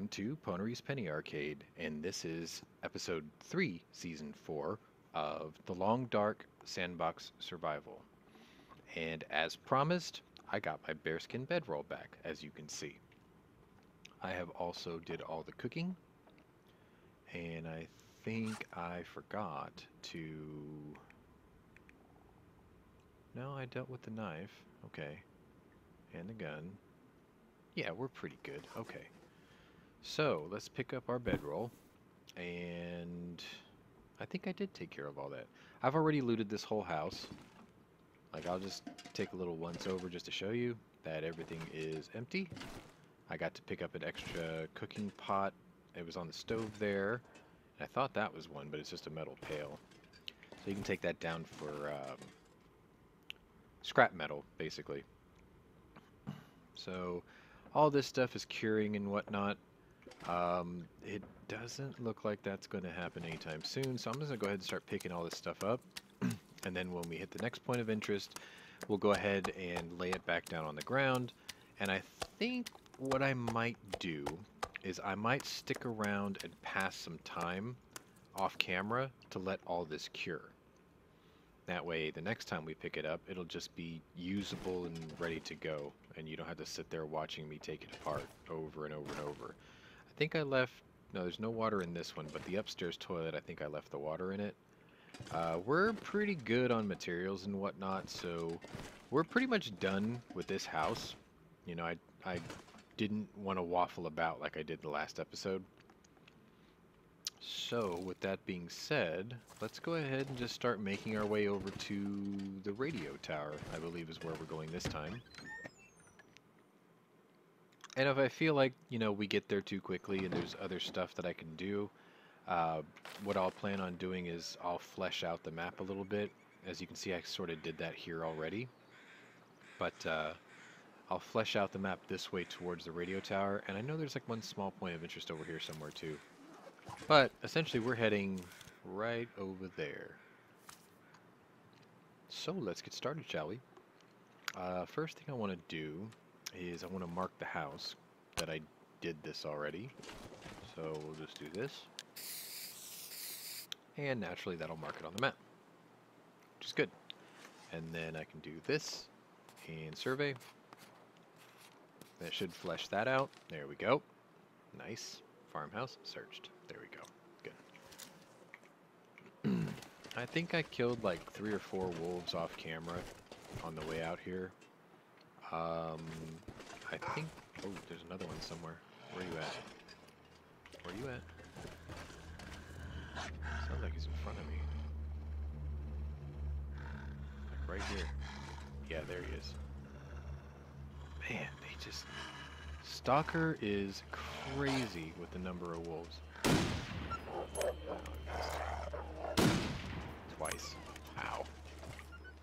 welcome to Ponery's Penny Arcade, and this is episode 3, season 4 of The Long Dark Sandbox Survival. And as promised, I got my bearskin bedroll back, as you can see. I have also did all the cooking, and I think I forgot to... No, I dealt with the knife. Okay. And the gun. Yeah, we're pretty good. Okay. So, let's pick up our bedroll. And I think I did take care of all that. I've already looted this whole house. Like, I'll just take a little once over just to show you that everything is empty. I got to pick up an extra cooking pot. It was on the stove there. I thought that was one, but it's just a metal pail. So you can take that down for scrap metal, basically. So all this stuff is curing and whatnot. It doesn't look like that's going to happen anytime soon, so I'm just going to go ahead and start picking all this stuff up. And then when we hit the next point of interest, we'll go ahead and lay it back down on the ground. And I think what I might do is I might stick around and pass some time off camera to let all this cure. That way, the next time we pick it up, it'll just be usable and ready to go, and you don't have to sit there watching me take it apart over and over and over. I think I left... No, there's no water in this one, but the upstairs toilet, I think I left the water in it. We're pretty good on materials and whatnot, so we're pretty much done with this house. You know, I didn't want to waffle about like I did the last episode. So, with that being said, let's go ahead and just start making our way over to the radio tower, I believe is where we're going this time. And if I feel like, you know, we get there too quickly and there's other stuff that I can do, what I'll plan on doing is I'll flesh out the map a little bit. As you can see, I sort of did that here already. But, I'll flesh out the map this way towards the radio tower, and I know there's like one small point of interest over here somewhere too. But essentially we're heading right over there. So let's get started, shall we? First thing I want to do is I want to mark the house that I did this already. So we'll just do this. And naturally that'll mark it on the map, which is good. And then I can do this and survey. That should flesh that out. There we go. Nice. Farmhouse searched. There we go. Good. I think I killed like 3 or 4 wolves off camera on the way out here. I think... Oh, there's another one somewhere. Where are you at? Where are you at? Sounds like he's in front of me. Like right here. Yeah, there he is. Man, they just... Stalker is crazy with the number of wolves. Twice. Ow.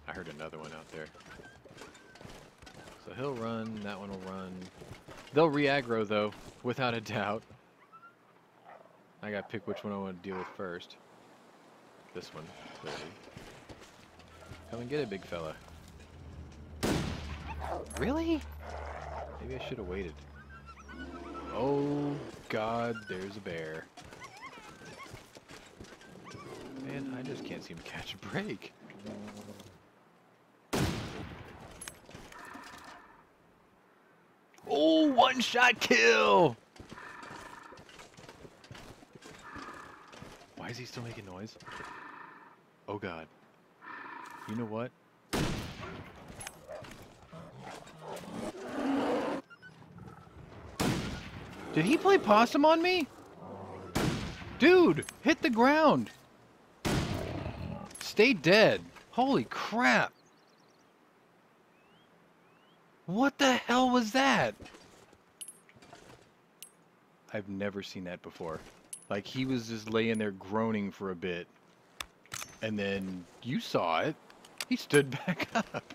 I heard another one out there. So he'll run, that one will run. They'll re-aggro though, without a doubt. I gotta pick which one I want to deal with first. This one, clearly. Come and get it, big fella. Really? Maybe I should have waited. Oh, God, there's a bear. Man, I just can't seem to catch a break. Oh, one-shot kill! Why is he still making noise? Oh, God. You know what? Did he play possum on me? Dude, hit the ground. Stay dead. Holy crap. What the hell was that? I've never seen that before. Like, he was just laying there groaning for a bit. And then you saw it. He stood back up.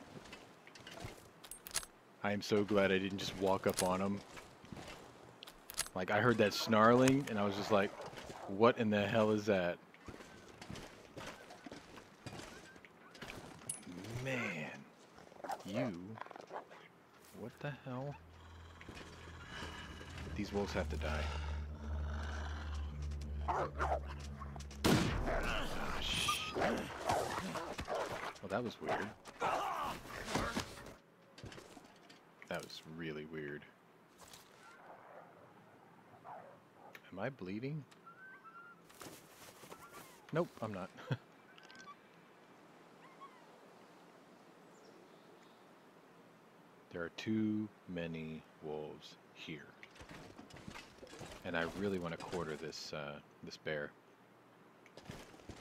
I am so glad I didn't just walk up on him. Like, I heard that snarling, and I was just like, what in the hell is that? Man. You. What the hell? These wolves have to die. Well, that was weird. That was really weird. Am I bleeding? Nope, I'm not. There are too many wolves here. And I really want to quarter this this bear.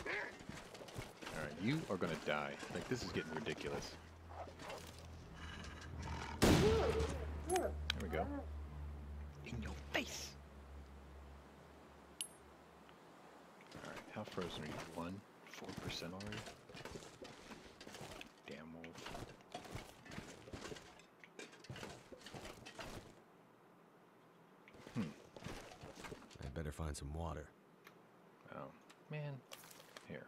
All right, you are gonna die. Like, this is getting ridiculous. There we go. In your face. All right, how frozen are you? 4% already. Damn wolf. Better find some water. Oh, man. Here.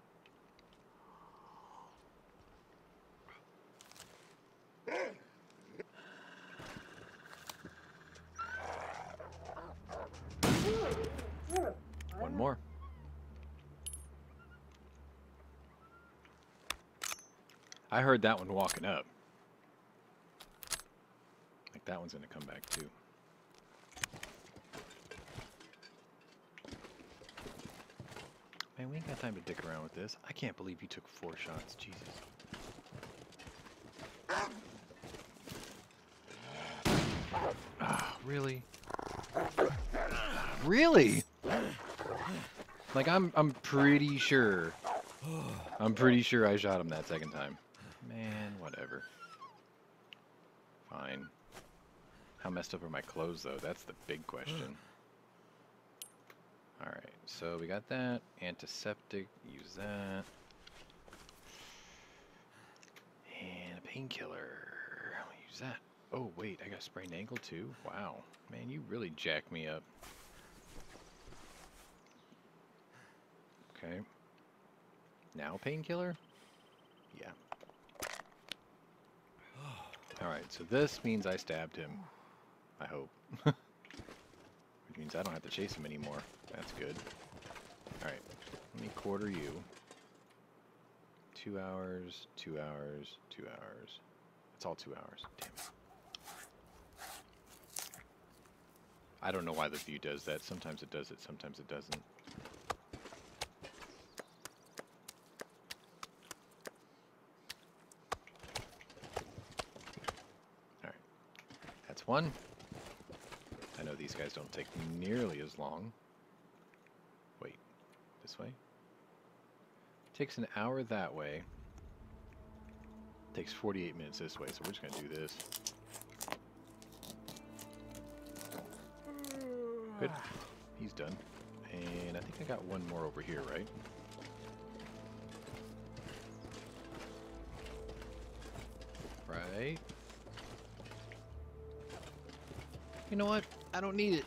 One more. I heard that one walking up. Like, that one's gonna come back too. Man, we ain't got time to dick around with this. I can't believe you took 4 shots. Jesus. Ah, really? Really? Like, I'm pretty sure I shot him that second time. Man, whatever. Fine. How messed up are my clothes, though? That's the big question. Alright, so we got that. Antiseptic, use that. And a painkiller. Use that. Oh, wait, I got a sprained ankle too? Wow. Man, you really jacked me up. Okay. Now painkiller? Yeah. Alright, so this means I stabbed him. I hope. Which means I don't have to chase him anymore. That's good. Alright, let me quarter you. 2 hours, 2 hours, 2 hours. It's all 2 hours. Damn it. I don't know why the view does that. Sometimes it does it, sometimes it doesn't. Alright, that's one. I know these guys don't take nearly as long. This way. Takes an hour that way. Takes 48 minutes this way, so we're just going to do this. Good. He's done. And I think I got one more over here, right? Right. You know what? I don't need it.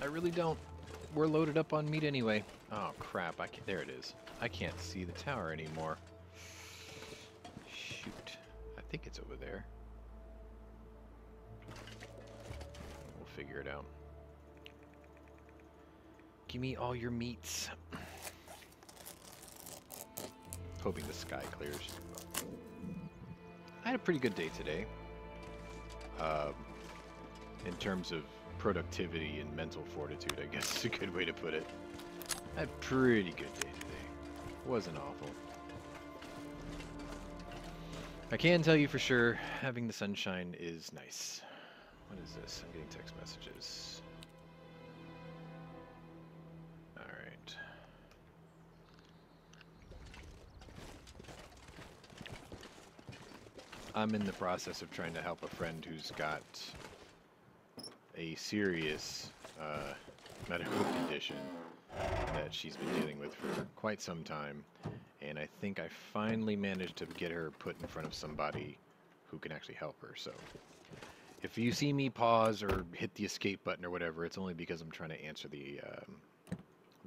I really don't. We're loaded up on meat anyway. Oh crap, I can, there it is. I can't see the tower anymore. Shoot. I think it's over there. We'll figure it out. Give me all your meats. Hoping the sky clears. I had a pretty good day today. In terms of productivity and mental fortitude, I guess is a good way to put it. I had a pretty good day today. Wasn't awful. I can tell you for sure, having the sunshine is nice. What is this? I'm getting text messages. Alright. I'm in the process of trying to help a friend who's got a serious medical condition that she's been dealing with for quite some time, and I think I finally managed to get her put in front of somebody who can actually help her. So if you see me pause or hit the escape button or whatever, it's only because I'm trying to answer the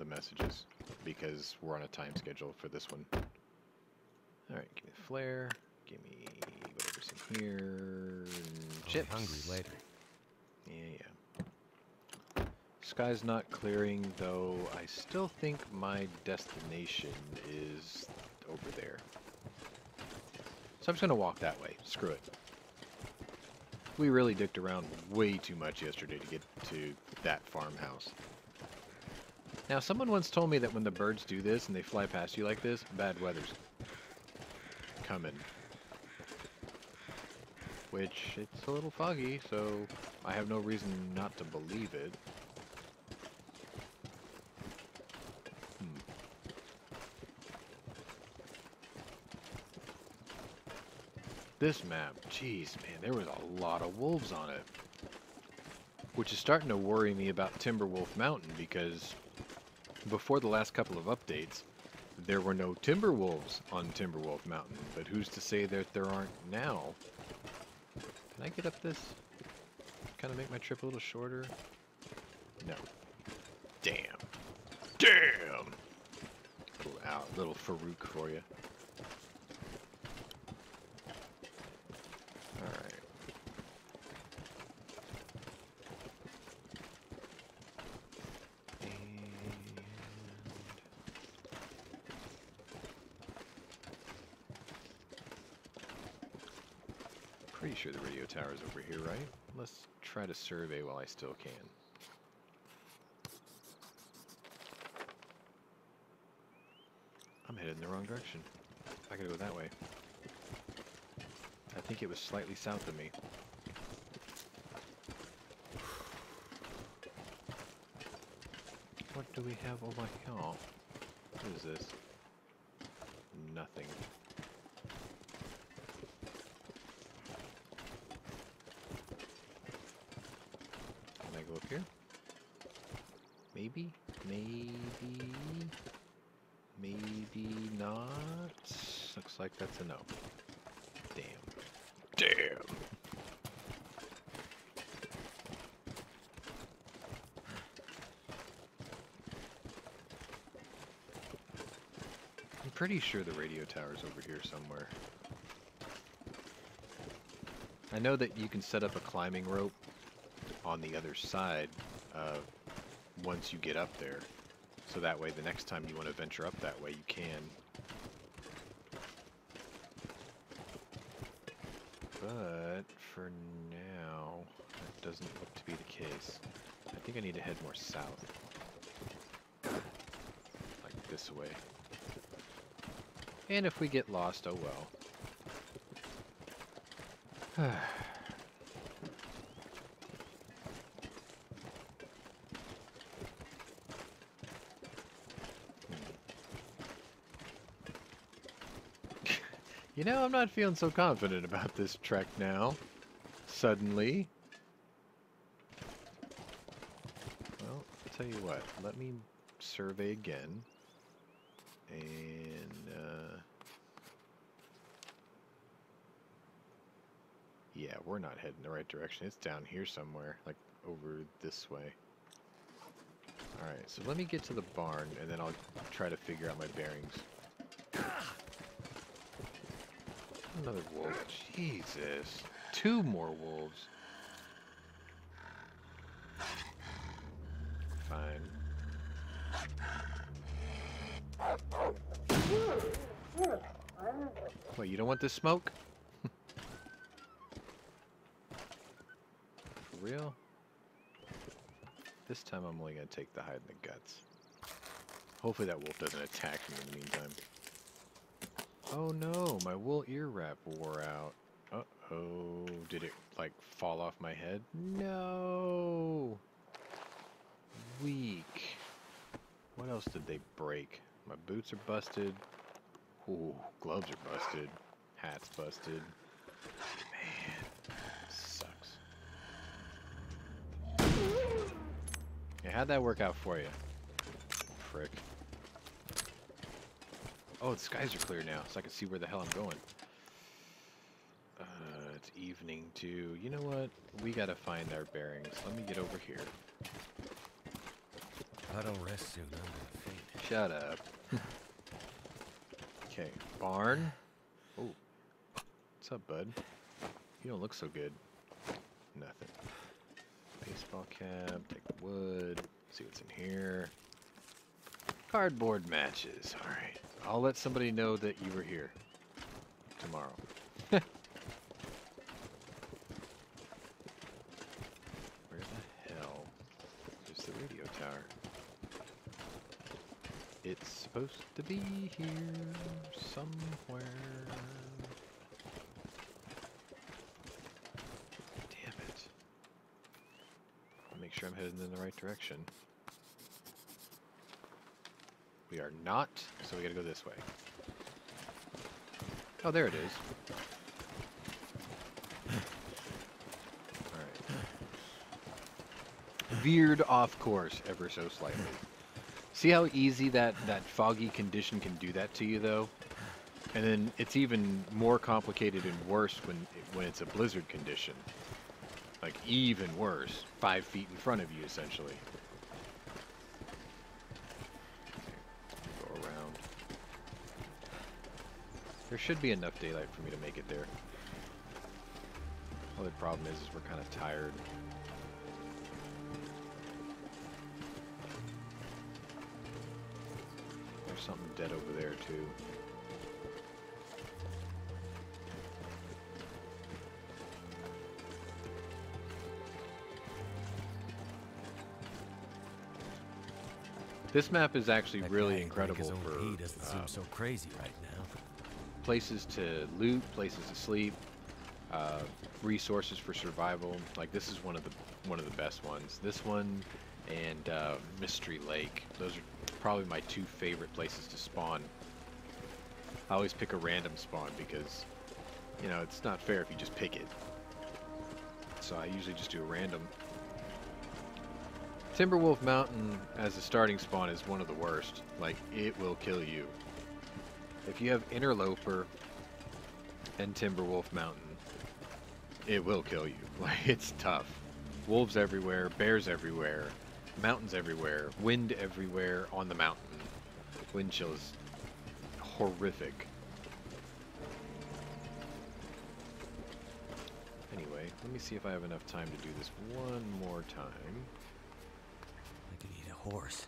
messages, because we're on a time schedule for this one. Alright, give me the flare, give me whatever's in here, and chips. I'm hungry later. Yeah, yeah. sky's not clearing, though I still think my destination is over there. So I'm just going to walk that way. Screw it. We really dicked around way too much yesterday to get to that farmhouse. Now, someone once told me that when the birds do this and they fly past you like this, bad weather's coming. Which, it's a little foggy, so I have no reason not to believe it. This map, jeez, man, there was a lot of wolves on it. Which is starting to worry me about Timberwolf Mountain, because before the last couple of updates, there were no Timberwolves on Timberwolf Mountain. But who's to say that there aren't now? Can I get up this? Kind of make my trip a little shorter? No. Damn. Damn! Pull out a little Farouk for you. Pretty sure the radio tower is over here, right? Let's try to survey while I still can. I'm headed in the wrong direction. I gotta go that way. I think it was slightly south of me. What do we have over here? What is this? Nothing. Maybe? Maybe? Maybe not? Looks like that's a no. Damn. Damn! I'm pretty sure the radio tower's over here somewhere. I know that you can set up a climbing rope on the other side once you get up there, so that way the next time you want to venture up that way you can. But for now that doesn't look to be the case. I think I need to head more south, like this way, and if we get lost, oh well. You know, I'm not feeling so confident about this trek now. Suddenly. Well, I'll tell you what. Let me survey again. And, yeah, we're not heading the right direction. It's down here somewhere. Like, over this way. Alright, so let me get to the barn, and then I'll try to figure out my bearings. Another wolf. Jesus. Two more wolves. Fine. Wait, you don't want this smoke? For real? This time I'm only going to take the hide and the guts. Hopefully that wolf doesn't attack me in the meantime. Oh no, my wool ear wrap wore out. Uh-oh, did it, like, fall off my head? No! Weak. What else did they break? My boots are busted. Ooh, gloves are busted. Hat's busted. Man, sucks. Yeah, how'd that work out for you? Frick. Oh, the skies are clear now, so I can see where the hell I'm going. It's evening, too. You know what? We gotta find our bearings. Let me get over here. I don't rest soon. I'm gonna faint. Shut up. Okay, barn. Oh. What's up, bud? You don't look so good. Nothing. Baseball cap, take the wood, See what's in here. Cardboard matches. All right. I'll let somebody know that you were here tomorrow. Where the hell is the radio tower? It's supposed to be here somewhere. Damn it. I'll make sure I'm heading in the right direction. We are not, so we gotta go this way. Oh, there it is. Alright. Veered off course ever so slightly. See how easy that foggy condition can do that to you, though? And then it's even more complicated and worse when it's a blizzard condition. Like, even worse. 5 feet in front of you, essentially. There should be enough daylight for me to make it there. Other problem is we're kind of tired. There's something dead over there too. This map is actually really incredible for. He doesn't seem so crazy right now. Places to loot, places to sleep, resources for survival. Like this is one of the best ones. This one and Mystery Lake. Those are probably my two favorite places to spawn. I always pick a random spawn because, you know, it's not fair if you just pick it. So I usually just do a random. Timberwolf Mountain as a starting spawn is one of the worst. Like it will kill you. If you have Interloper and Timberwolf Mountain, it will kill you. Like, it's tough. Wolves everywhere, bears everywhere, mountains everywhere, wind everywhere on the mountain. Wind chill is horrific. Anyway, let me see if I have enough time to do this one more time. I could eat a horse.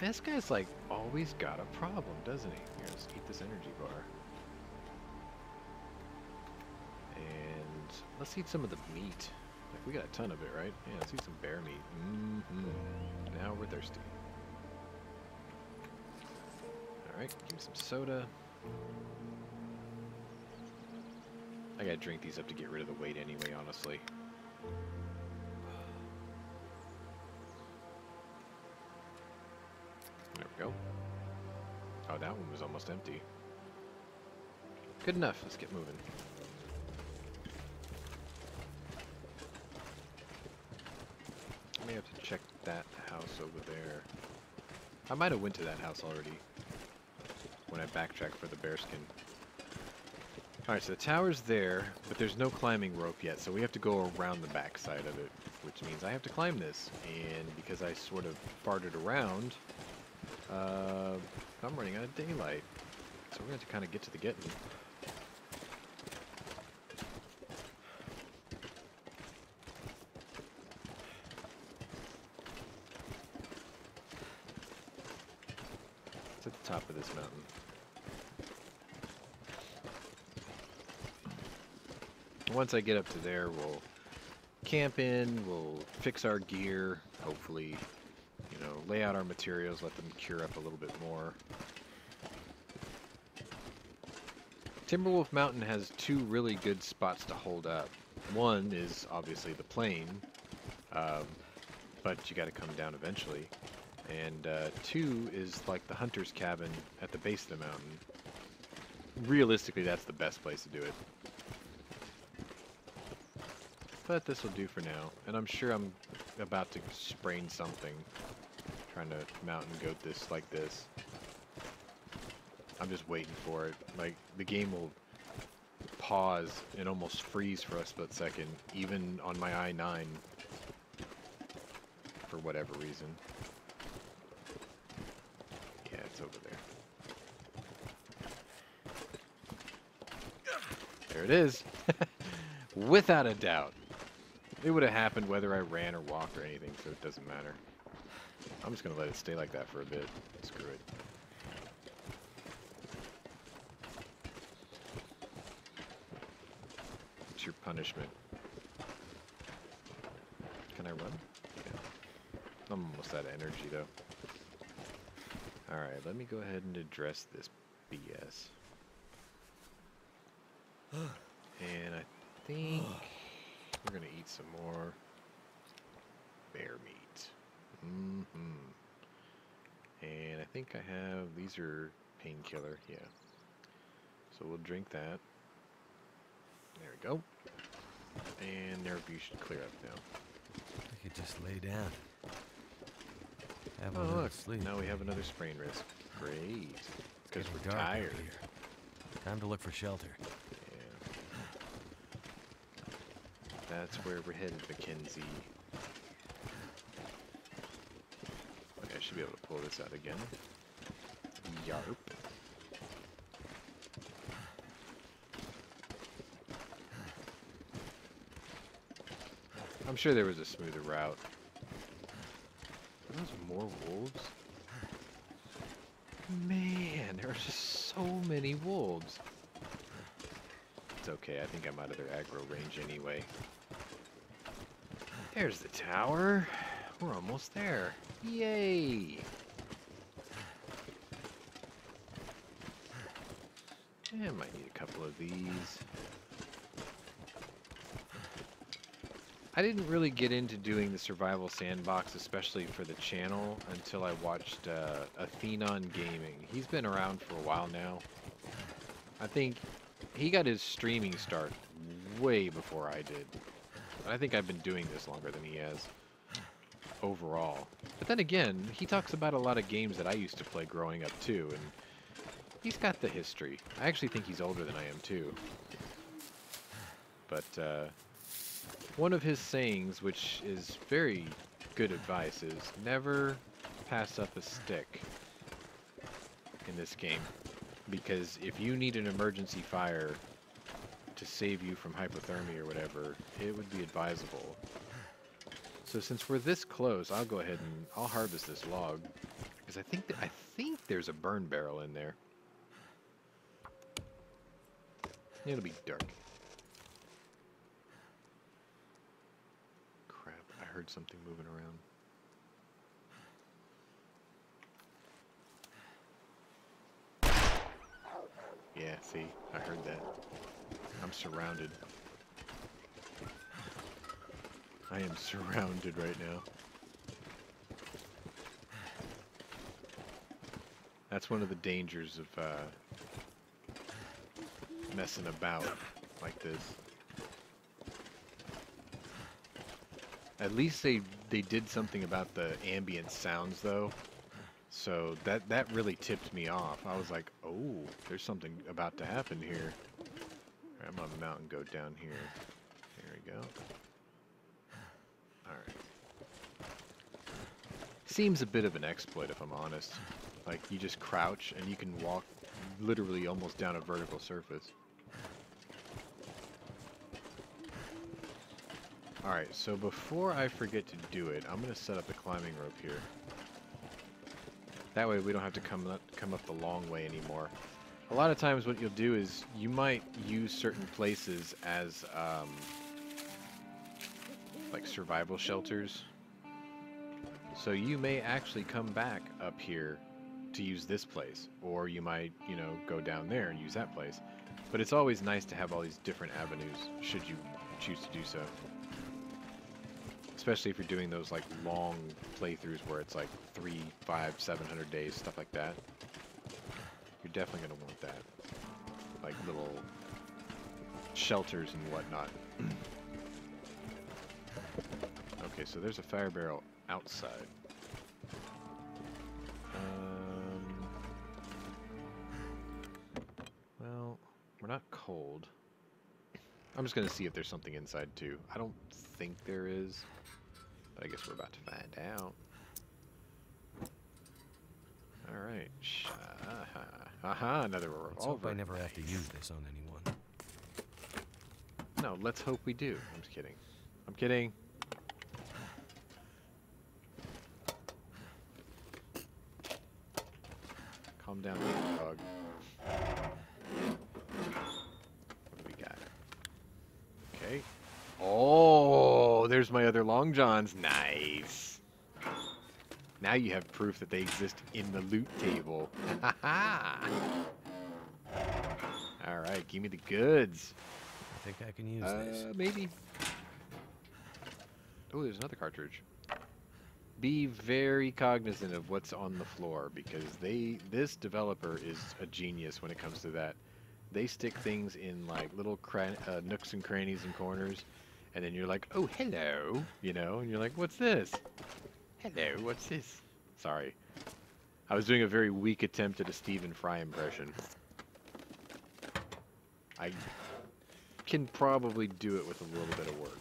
This guy's like always got a problem, doesn't he? Here, let's eat this energy bar. And let's eat some of the meat. Like, we got a ton of it, right? Yeah, let's eat some bear meat. Mm-hmm. Now we're thirsty. Alright, give me some soda. I gotta drink these up to get rid of the weight anyway, honestly. There we go. Oh, that one was almost empty. Good enough. Let's get moving. I may have to check that house over there. I might have went to that house already when I backtracked for the bearskin. Alright, so the tower's there, but there's no climbing rope yet, so we have to go around the backside of it, which means I have to climb this. And because I sort of farted around, I'm running out of daylight, so we're going to kind of get to the getting. It's at the top of this mountain. Once I get up to there, we'll camp in, we'll fix our gear, hopefully. You know, lay out our materials, let them cure up a little bit more. Timberwolf Mountain has two really good spots to hold up. One is obviously the plain, but you got to come down eventually. And two is like the hunter's cabin at the base of the mountain. Realistically, that's the best place to do it. But this will do for now, and I'm sure I'm about to sprain something. Trying to mountain goat this like this. I'm just waiting for it. Like, the game will pause and almost freeze for a split second, even on my i9, for whatever reason. Yeah, it's over there. There it is! Without a doubt. It would have happened whether I ran or walked or anything, so it doesn't matter. I'm just going to let it stay like that for a bit. Screw it. It's your punishment. Can I run? Yeah. I'm almost out of energy, though. Alright, let me go ahead and address this BS. And I think we're going to eat some more bear meat. And I think I have, these are painkiller, yeah. So we'll drink that. There we go. And their view should clear up now. I could just lay down. Have a look. Sleep. Now we have another sprain risk. Great. Because we're tired. Time to look for shelter. Yeah. That's where we're headed, Mackenzie. Okay, I should be able to pull this out again. Yarp. I'm sure there was a smoother route. Are those more wolves? Man, there are just so many wolves. It's okay, I think I'm out of their aggro range anyway. There's the tower. We're almost there. Yay! I might need a couple of these. I didn't really get into doing the survival sandbox, especially for the channel, until I watched Athenon Gaming. He's been around for a while now. I think he got his streaming start way before I did. And I think I've been doing this longer than he has overall. But then again, he talks about a lot of games that I used to play growing up too, and he's got the history. I actually think he's older than I am too. But, one of his sayings, which is very good advice, is never pass up a stick in this game. Because if you need an emergency fire to save you from hypothermia or whatever, it would be advisable. So since we're this close, I'll go ahead and I'll harvest this log. Because I think there's a burn barrel in there. It'll be dark. I heard something moving around. Yeah, see, I heard that. I'm surrounded. I am surrounded right now. That's one of the dangers of messing about like this. At least they did something about the ambient sounds, though. So that really tipped me off. I was like, oh, there's something about to happen here. All right, I'm on the mountain, go down here. There we go. All right. Seems a bit of an exploit, if I'm honest. Like, you just crouch, and you can walk literally almost down a vertical surface. Alright, so before I forget to do it, I'm going to set up a climbing rope here. That way we don't have to come up the long way anymore. A lot of times what you'll do is you might use certain places as, like survival shelters. So you may actually come back up here to use this place. Or you might, you know, go down there and use that place. But it's always nice to have all these different avenues, should you choose to do so. Especially if you're doing those like long playthroughs where it's like 3, 5, 700 days, stuff like that. You're definitely gonna want that, like little shelters and whatnot. Okay, so there's a fire barrel outside. Well, we're not cold. I'm just gonna see if there's something inside too. I don't think there is. But I guess we're about to find out. Alright. Aha, another revolver. Let's hope I never have to use this on anyone. No, let's hope we do. I'm just kidding. I'm kidding. Calm down, dog. What do we got? Okay. Oh, there's my other Long Johns. Nice. Now you have proof that they exist in the loot table. Ha ha! All right, give me the goods. I think I can use this. Maybe. Oh, there's another cartridge. Be very cognizant of what's on the floor, because this developer is a genius when it comes to that. They stick things in like little nooks and crannies and corners, and then you're like, oh, hello, you know, and you're like, what's this? Hello, what's this? Sorry. I was doing a very weak attempt at a Stephen Fry impression. I can probably do it with a little bit of work.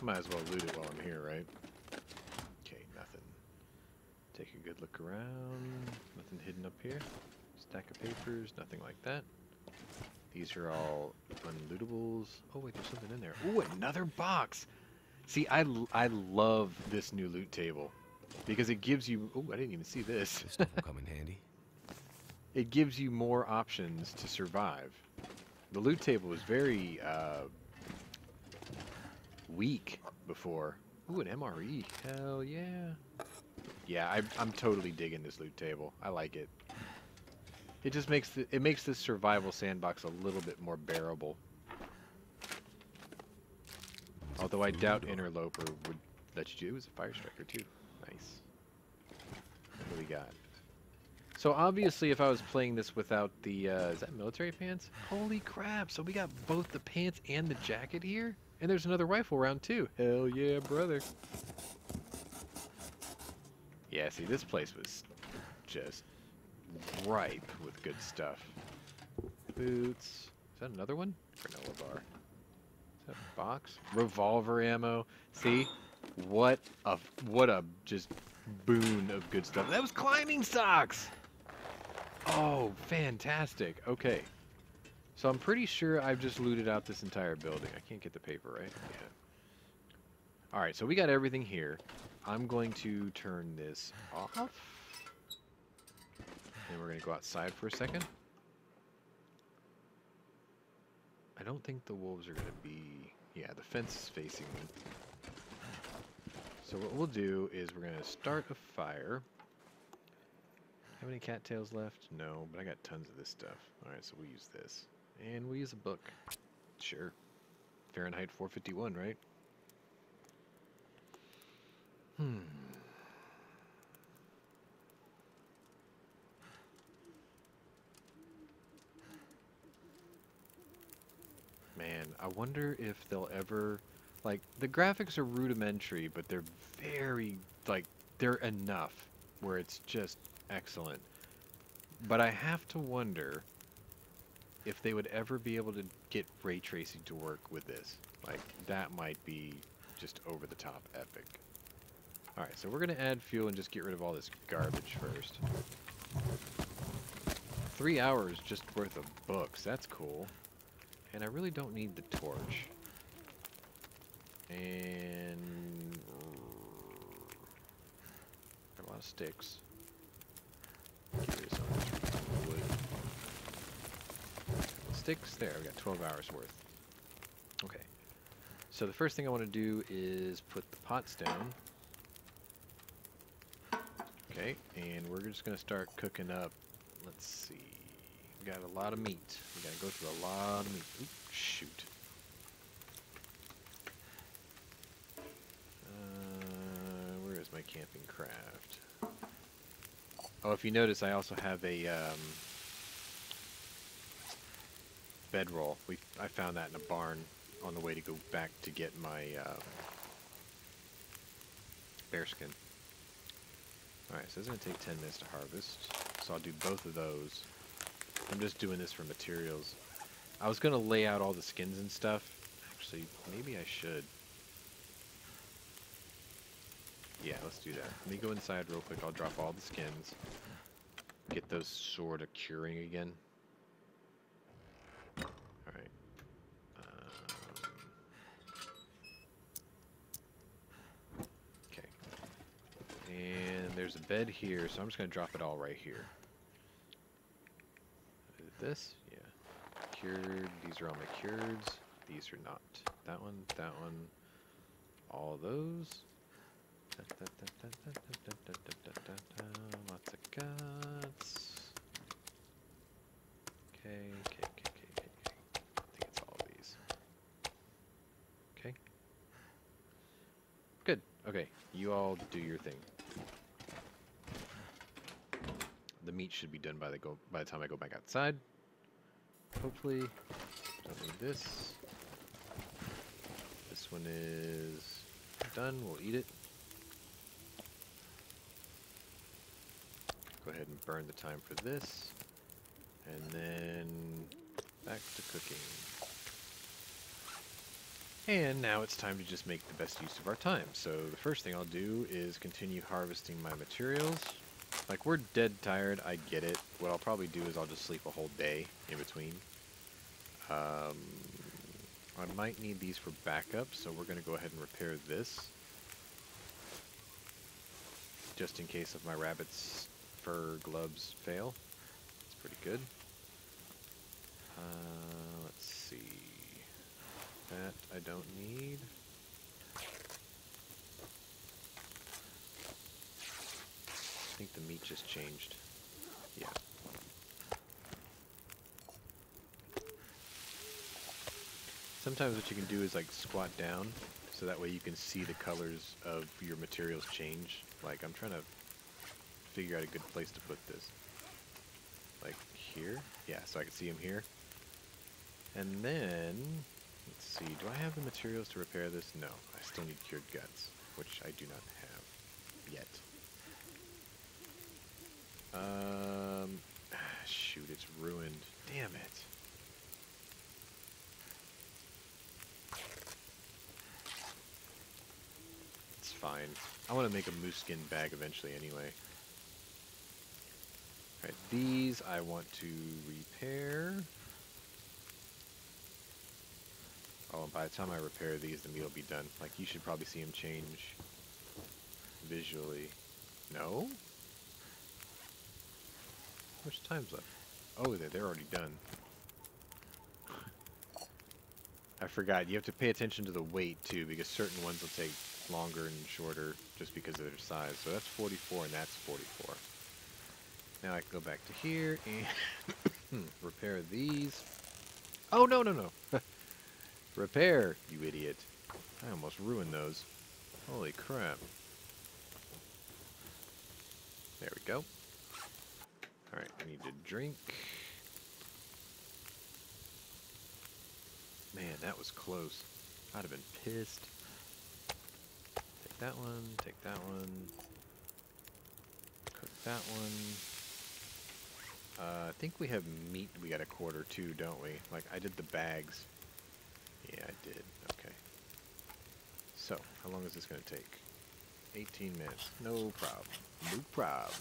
Might as well loot it while I'm here, right? Okay, nothing. Take a good look around. Nothing hidden up here. Stack of papers, nothing like that. These are all unlootables. Oh wait, there's something in there. Ooh, another box! See, I love this new loot table. Because it gives you... Oh, I didn't even see this. This will come in handy. It gives you more options to survive. The loot table is very... weak before. Ooh, an MRE. Hell yeah. Yeah, I'm totally digging this loot table. I like it. It just makes it makes this survival sandbox a little bit more bearable. Although I doubt Interloper would let you do. It was a fire striker too. Nice. What do we got? So obviously, if I was playing this without the is that military pants? Holy crap! So we got both the pants and the jacket here. And there's another rifle round, too. Hell yeah, brother. Yeah, see, this place was just ripe with good stuff. Boots. Is that another one? Granola bar. Is that a box? Revolver ammo. See? What a just boon of good stuff. That was climbing socks! Oh, fantastic. Okay. So I'm pretty sure I've just looted out this entire building. I can't get the paper, right? Yeah. Alright, so we got everything here. I'm going to turn this off. And we're going to go outside for a second. I don't think the wolves are going to be... Yeah, the fence is facing me. So what we'll do is we're going to start a fire. Have any cattails left? No, but I got tons of this stuff. Alright, so we'll use this. And we'll use a book. Sure. Fahrenheit 451, right? Hmm. Man, I wonder if they'll ever... Like, the graphics are rudimentary, but they're very... Like, they're enough where it's just excellent. But I have to wonder... if they would ever be able to get ray tracing to work with this. Like, that might be just over-the-top epic. Alright, so we're going to add fuel and just get rid of all this garbage first. 3 hours just worth of books. That's cool. And I really don't need the torch. And... got a lot of sticks. Sticks there. We got 12 hours worth. Okay. So the first thing I want to do is put the pots down. Okay, and we're just going to start cooking up. Let's see. We got a lot of meat. We got to go through a lot of meat. Oop, shoot. Where is my camping craft? Oh, if you notice, I also have a bedroll. I found that in a barn on the way to go back to get my bearskin. Alright, so it's going to take 10 minutes to harvest. So I'll do both of those. I'm just doing this for materials. I was going to lay out all the skins and stuff. Actually, maybe I should. Yeah, let's do that. Let me go inside real quick. I'll drop all the skins. Get those sort of curing again. Alright. Okay. And there's a bed here, so I'm just going to drop it all right here. Is it this? Yeah. Cured. These are all my cureds. These are not. That one, all those. Lots of guts. Okay. I think it's all these. Okay. Good. Okay, you all do your thing. The meat should be done by the time I go back outside. Hopefully. Don't need this. This one is done. We'll eat it. Go ahead and burn the time for this. And then back to cooking. And now it's time to just make the best use of our time. So the first thing I'll do is continue harvesting my materials. Like, we're dead tired. I get it. What I'll probably do is I'll just sleep a whole day in between. I might need these for backup, so we're going to go ahead and repair this. Just in case if my rabbit's fur gloves fail. It's pretty good. Let's see. That I don't need. I think the meat just changed. Yeah. Sometimes what you can do is like squat down, so that way you can see the colors of your materials change. Like, I'm trying to figure out a good place to put this. Like here? Yeah, so I can see them here. And then, let's see, do I have the materials to repair this? No, I still need cured guts, which I do not have yet. Shoot, it's ruined. Damn it. Fine. I want to make a moose skin bag eventually anyway. Alright, these I want to repair. Oh, and by the time I repair these, the meat will be done. Like, you should probably see them change visually. No? How much time's left? Oh, they're already done. I forgot. You have to pay attention to the weight, too, because certain ones will take longer and shorter just because of their size. So that's 44 and that's 44. Now I can go back to here and repair these. Oh, no. Repair, you idiot. I almost ruined those. Holy crap. There we go. Alright, I need to drink. Man, that was close. I'd have been pissed. That one, take that one, cook that one. I think we have meat we got a quarter too, don't we? Like, I did the bags. Yeah, I did. Okay. So, how long is this going to take? 18 minutes. No problem. No problem.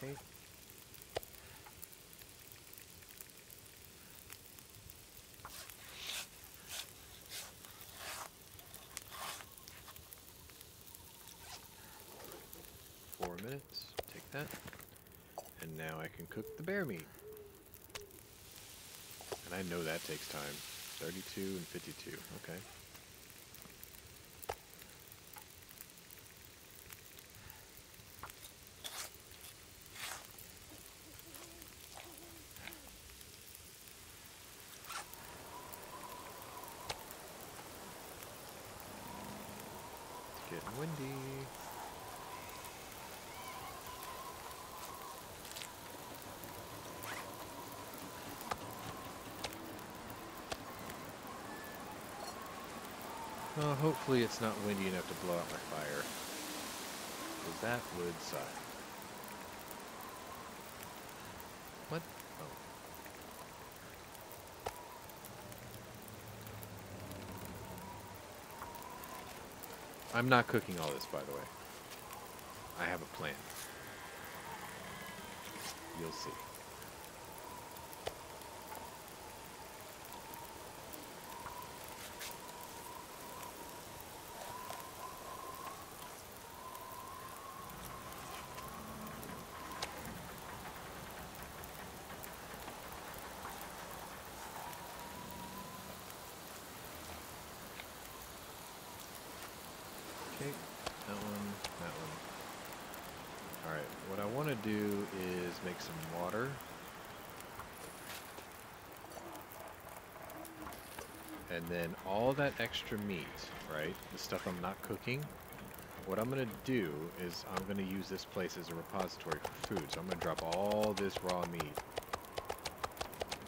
Okay. Minutes. Take that. And now I can cook the bear meat. And I know that takes time. 32 and 52. Okay. It's getting windy. Well, hopefully it's not windy enough to blow out my fire, because that would suck. What? Oh. I'm not cooking all this, by the way. I have a plan. You'll see. Do is make some water and then all that extra meat, right, the stuff I'm not cooking, what I'm gonna do is I'm gonna use this place as a repository for food. So I'm gonna drop all this raw meat,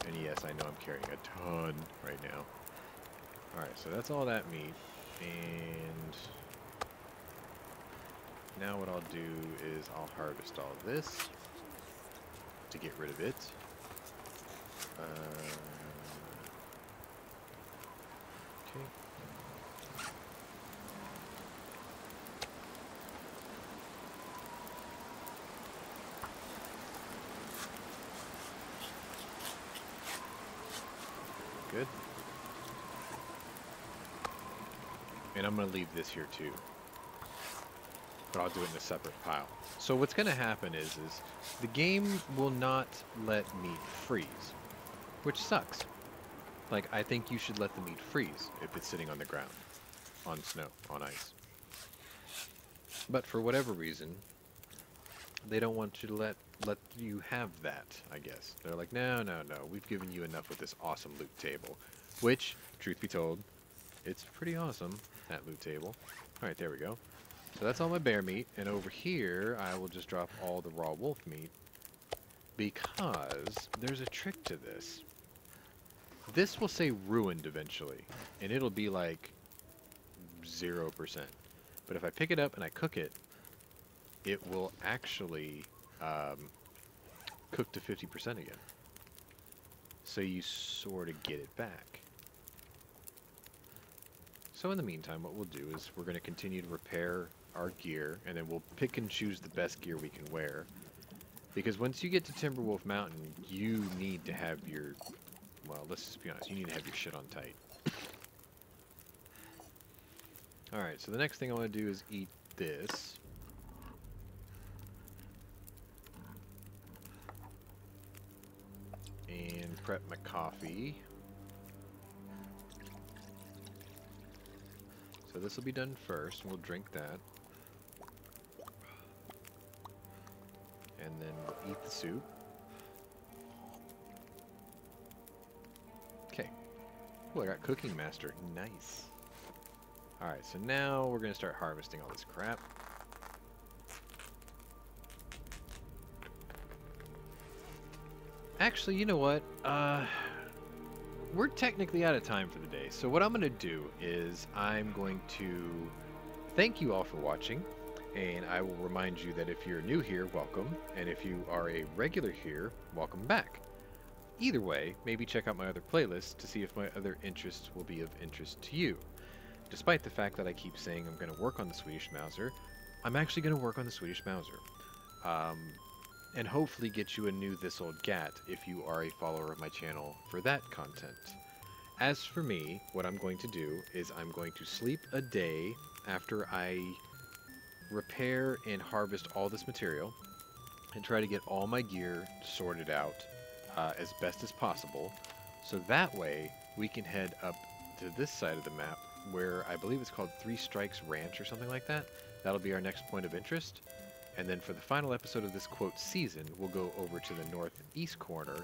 and yes, I know I'm carrying a ton right now. All right, so that's all that meat. And now what I'll do is I'll harvest all this to get rid of it. Okay. Good. And I'm going to leave this here too. But I'll do it in a separate pile. So what's going to happen is the game will not let meat freeze, which sucks. Like, I think you should let the meat freeze if it's sitting on the ground, on snow, on ice. But for whatever reason, they don't want to let you have that, I guess. They're like, no, no, no, we've given you enough with this awesome loot table, which, truth be told, it's pretty awesome, that loot table. All right, there we go. So that's all my bear meat, and over here I will just drop all the raw wolf meat, because there's a trick to this. This will say ruined eventually, and it'll be like 0%. But if I pick it up and I cook it, it will actually cook to 50% again. So you sort of get it back. So in the meantime, what we'll do is we're going to continue to repair our gear, and then we'll pick and choose the best gear we can wear. Because once you get to Timberwolf Mountain, you need to have your, well, let's just be honest, you need to have your shit on tight. Alright, so the next thing I want to do is eat this. And prep my coffee. So this will be done first, and we'll drink that. And then we'll eat the soup. Okay. Oh, I got Cooking Master. Nice. Alright, so now we're going to start harvesting all this crap. Actually, you know what? We're technically out of time for the day, so what I'm going to do is I'm going to thank you all for watching, and I will remind you that if you're new here, welcome, and if you are a regular here, welcome back. Either way, maybe check out my other playlists to see if my other interests will be of interest to you. Despite the fact that I keep saying I'm going to work on the Swedish Mauser, I'm actually going to work on the Swedish Mauser. And hopefully get you a new This Old Gat if you are a follower of my channel for that content. As for me, what I'm going to do is I'm going to sleep a day after I repair and harvest all this material and try to get all my gear sorted out as best as possible, so that way we can head up to this side of the map where I believe it's called Three Strikes Ranch or something like that. That'll be our next point of interest. And then for the final episode of this, quote, season, we'll go over to the northeast corner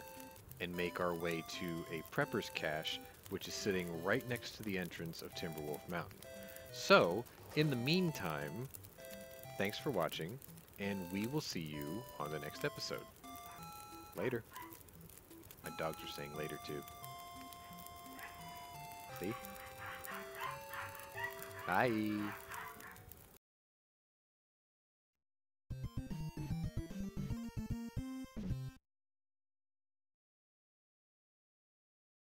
and make our way to a Prepper's Cache, which is sitting right next to the entrance of Timberwolf Mountain. So, in the meantime, thanks for watching, and we will see you on the next episode. Later. My dogs are saying later, too. See? Bye.